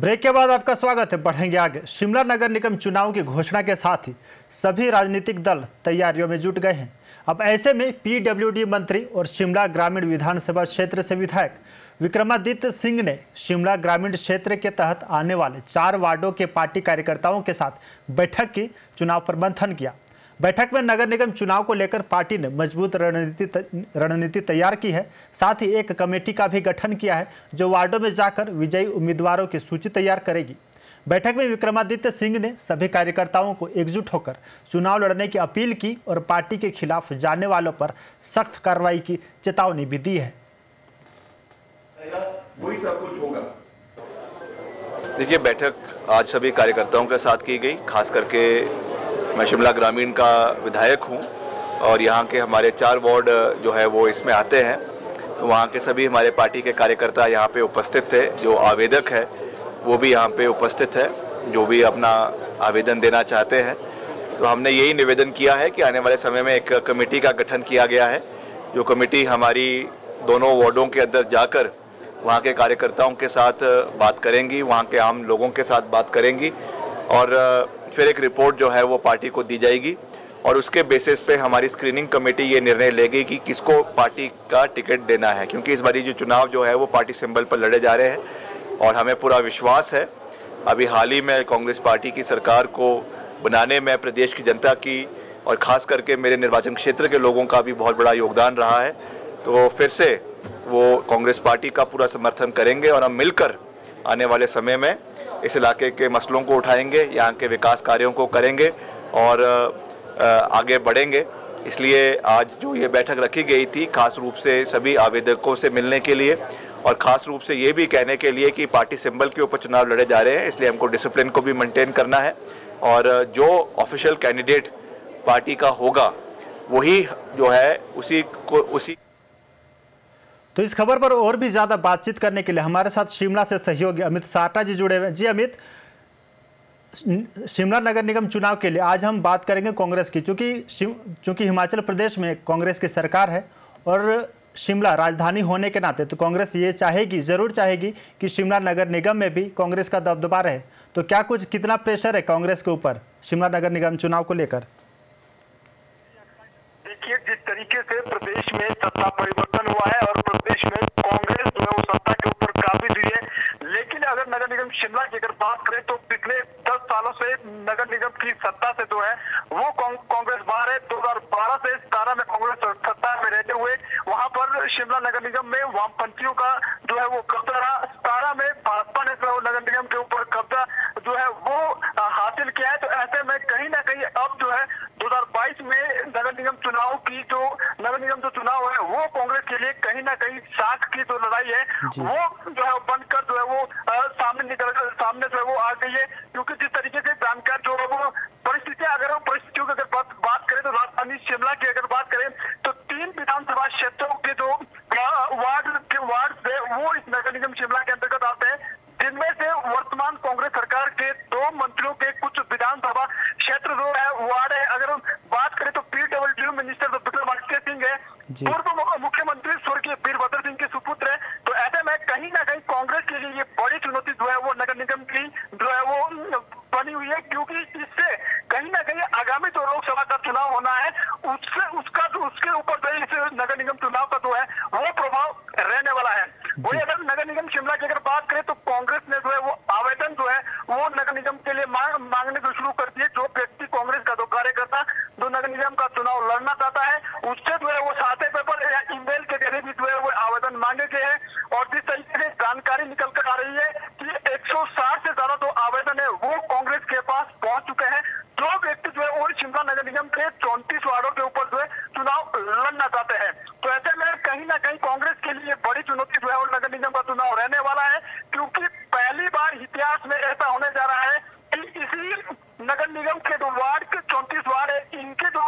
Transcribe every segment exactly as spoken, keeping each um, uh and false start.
Break के बाद आपका स्वागत है। बढ़ेंगे आगे। शिमला नगर निगम चुनाव की घोषणा के साथ ही सभी राजनीतिक दल तैयारियों में जुट गए हैं। अब ऐसे में पीडब्ल्यूडी मंत्री और शिमला ग्रामीण विधानसभा क्षेत्र से विधायक विक्रमादित्य सिंह ने शिमला ग्रामीण क्षेत्र के तहत आने वाले चार वार्डों के पार्टी कार्यकर्ताओं के साथ बैठक की, चुनाव पर मंथन किया। बैठक में नगर निगम चुनाव को लेकर पार्टी ने मजबूत रणनीति रणनीति तैयार की है। साथ ही एक कमेटी का भी गठन किया है जो वार्डों में जाकर विजयी उम्मीदवारों की सूची तैयार करेगी। बैठक में विक्रमादित्य सिंह ने सभी कार्यकर्ताओं को एकजुट होकर चुनाव लड़ने की अपील की और पार्टी के खिलाफ जाने वालों पर सख्त कार्रवाई की चेतावनी भी दी है। वही सब कुछ होगा। देखिए, बैठक आज सभी कार्यकर्ताओं के साथ की गई। खास करके मैं शिमला ग्रामीण का विधायक हूं और यहां के हमारे चार वार्ड जो है वो इसमें आते हैं, तो वहां के सभी हमारे पार्टी के कार्यकर्ता यहां पे उपस्थित थे। जो आवेदक है वो भी यहां पे उपस्थित है, जो भी अपना आवेदन देना चाहते हैं। तो हमने यही निवेदन किया है कि आने वाले समय में एक कमेटी का गठन किया गया है, जो कमेटी हमारी दोनों वार्डों के अंदर जाकर वहाँ के कार्यकर्ताओं के साथ बात करेंगी, वहाँ के आम लोगों के साथ बात करेंगी और फिर एक रिपोर्ट जो है वो पार्टी को दी जाएगी और उसके बेसिस पे हमारी स्क्रीनिंग कमेटी ये निर्णय लेगी कि किसको पार्टी का टिकट देना है, क्योंकि इस बारी जो चुनाव जो है वो पार्टी सिंबल पर लड़े जा रहे हैं और हमें पूरा विश्वास है। अभी हाल ही में कांग्रेस पार्टी की सरकार को बनाने में प्रदेश की जनता की और ख़ास करके मेरे निर्वाचन क्षेत्र के लोगों का भी बहुत बड़ा योगदान रहा है, तो फिर से वो कांग्रेस पार्टी का पूरा समर्थन करेंगे और हम मिलकर आने वाले समय में इस इलाके के मसलों को उठाएंगे, यहाँ के विकास कार्यों को करेंगे और आगे बढ़ेंगे। इसलिए आज जो ये बैठक रखी गई थी, खास रूप से सभी आवेदकों से मिलने के लिए और ख़ास रूप से ये भी कहने के लिए कि पार्टी सिंबल के ऊपर चुनाव लड़े जा रहे हैं, इसलिए हमको डिसिप्लिन को भी मेंटेन करना है और जो ऑफिशियल कैंडिडेट पार्टी का होगा वही जो है उसी को उसी तो इस खबर पर और भी ज़्यादा बातचीत करने के लिए हमारे साथ शिमला से सहयोगी अमित साटा जी जुड़े हुए हैं। जी अमित, शिमला नगर निगम चुनाव के लिए आज हम बात करेंगे कांग्रेस की, चूँकि चूँकि हिमाचल प्रदेश में कांग्रेस की सरकार है और शिमला राजधानी होने के नाते तो कांग्रेस ये चाहेगी, ज़रूर चाहेगी कि शिमला नगर निगम में भी कांग्रेस का दबदबा रहे। तो क्या कुछ कितना प्रेशर है कांग्रेस के ऊपर शिमला नगर निगम चुनाव को लेकर? देखिए, जिस तरीके से प्रदेश में सत्ता परिवर्तन हुआ है और प्रदेश में कांग्रेस जो है वो सत्ता के ऊपर काबिज हुई है, लेकिन अगर नगर निगम शिमला की अगर बात करें तो पिछले दस सालों से नगर निगम की सत्ता से जो है वो कांग्रेस बाहर है। दो हजार बारह से सतारह में कांग्रेस सत्ता में रहते हुए वहां पर शिमला नगर निगम में वामपंथियों का जो है वो कब्जा रहा। सतारह में भाजपा ने जो नगर निगम के ऊपर कब्जा जो है वो हासिल किया है। तो ऐसे में कहीं ना कहीं अब जो है दो हजार बाईस में नगर निगम चुनाव की जो नगर निगम जो चुनाव है वो कांग्रेस के लिए कहीं ना कहीं साख की जो लड़ाई है वो जो है बनकर जो है वो आ, सामने निकल कर सामने जो है वो आ गई है। क्योंकि जिस तरीके से जानकार जो है वो परिस्थितियां, अगर वो परिस्थितियों की अगर बात, बात करें तो राजधानी शिमला की अगर बात करें तो तीन विधानसभा क्षेत्रों के जो वार्ड के वार्ड है वो इस नगर निगम शिमला के अंतर्गत आते हैं, जिनमें से वर्तमान कांग्रेस सरकार के दो मंत्रियों के कुछ विधानसभा क्षेत्र जो है वार्ड है। अगर बात करें तो पीडब्ल्यूडी मिनिस्टर जो विक्रमादित्य सिंह है पूर्व मुख्यमंत्री स्वर्गीय वीरभद्र सिंह के सुपुत्र है, तो ऐसे में कहीं ना कहीं कांग्रेस के लिए ये बड़ी चुनौती जो है वो नगर निगम की जो है वो बनी हुई है, क्योंकि इससे कहीं ना कहीं आगामी जो लोकसभा का चुनाव होना है उससे उसका जो उसके ऊपर जो इस नगर निगम चुनाव का जो है वो प्रभाव रहने वाला है। वही अगर नगर निगम शिमला की अगर बात करें तो कांग्रेस ने जो है वो आवेदन जो है वो नगर निगम के लिए मांग मांगने को शुरू कर दिए। जो व्यक्ति कांग्रेस का जो कार्यकर्ता जो नगर निगम का चुनाव लड़ना चाहता है उससे जो है वो सादे पेपर या ईमेल के जरिए भी जो है वो आवेदन मांगे गए हैं और जिस तरीके से जानकारी निकल कर आ रही है कि एक सौ साठ से ज्यादा जो आवेदन है वो कांग्रेस के पास पहुंच चुके हैं। जो व्यक्ति जो है वो शिमला नगर निगम के चौंतीस वार्डों के ऊपर जो है चुनाव लड़ना चाहते हैं, तो ऐसे में कहीं ना कहीं कांग्रेस के लिए बड़ी चुनौती जो है और नगर निगम का चुनाव रहने वाला है, क्योंकि पहली बार इतिहास में ऐसा होने जा रहा है कि इसी नगर निगम के जो वार्ड के चौंतीस वार्ड है इनके जो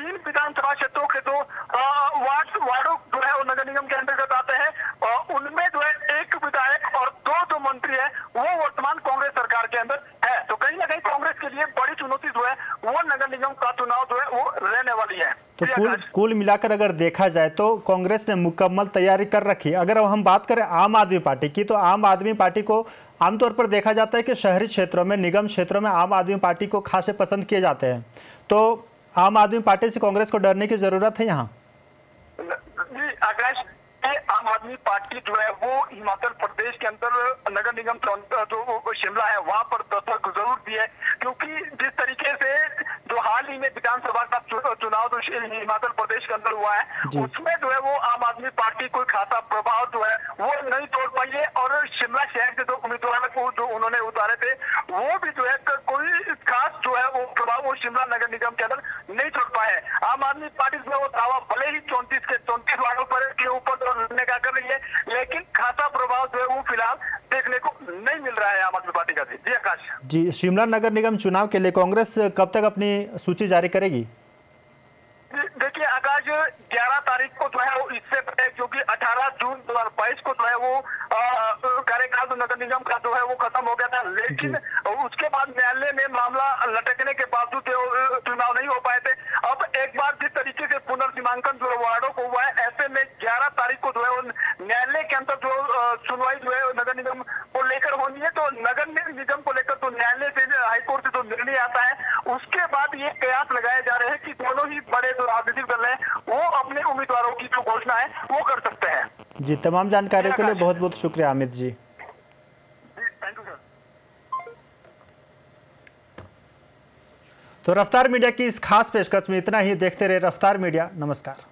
तीन विधानसभा क्षेत्रों के जो वार्ड वार्डो जो है वो नगर निगम के अंतर्गत आते हैं और उनमें जो है एक विधायक और दो जो मंत्री है वो वर्तमान कांग्रेस सरकार के अंदर है, तो कहीं ना कहीं कांग्रेस के लिए बड़ी चुनौती जो है वो नगर निगम का चुनाव जो है वो रहने वाली है। तो कुल कुल मिलाकर अगर देखा जाए तो कांग्रेस ने मुकम्मल तैयारी कर रखी है। अगर हम बात करें आम आदमी पार्टी की, तो आम आदमी पार्टी को आमतौर पर देखा जाता है कि शहरी क्षेत्रों में, निगम क्षेत्रों में आम आदमी पार्टी को खासे पसंद किए जाते हैं, तो आम आदमी पार्टी से कांग्रेस को डरने की जरूरत है यहाँ? आकाश, आम आदमी पार्टी जो है वो हिमाचल प्रदेश के अंदर नगर निगम जो शिमला है वहाँ पर दस्तक जरूर दी है, क्योंकि जिस तरीके से जो हाल ही में विधानसभा का चुनाव जो हिमाचल प्रदेश के अंदर हुआ है उसमें जो है वो आम आदमी पार्टी कोई खासा प्रभाव जो है वो नहीं तोड़ पाई है, और शिमला शहर के जो उम्मीदवार जो उन्होंने उतारे थे वो भी जो है कोई खास जो है वो प्रभाव वो शिमला नगर निगम के अंदर नहीं छोड़ पाए। आम आदमी पार्टी जो है वो दावा भले ही चौंतीस के चौंतीस वार्डों पर के ऊपर लड़ने का कर रही है, लेकिन खासा प्रभाव जो है वो फिलहाल देखने को नहीं मिल रहा है आम आदमी पार्टी का। जी आकाश जी, शिमला नगर निगम चुनाव के लिए कांग्रेस कब तक अपनी सूची जारी करेगी? देखिए आकाश, ग्यारह तारीख को जो है वो इससे पहले जो कि अठारह जून दो हजार बाईस को जो है वो कार्यकाल तो नगर निगम का जो है वो खत्म हो गया था, लेकिन उसके बाद न्यायालय में मामला लटकने के बावजूद चुनाव नहीं हो पाए थे। अब एक बार जिस तरीके से पुनर्सीमांकन जो वार्डो को हुआ है, ऐसे में ग्यारह तारीख को जो है वो न्यायालय के अंदर जो सुनवाई जो है नगर निगम को लेकर होनी है, तो नगर निगम को लेकर तो न्यायालय से हाईकोर्ट से जो निर्णय आता है उसके बाद ये कयास लगाए जा रहे हैं कि दोनों ही बड़े जो राजनीतिक दल है वो अपने उम्मीदवारों की जो घोषणा है वो कर सकते हैं। जी, तमाम जानकारी के लिए बहुत बहुत शुक्रिया अमित जी। तो रफ्तार मीडिया की इस खास पेशकश में इतना ही। देखते रहे रफ्तार मीडिया। नमस्कार।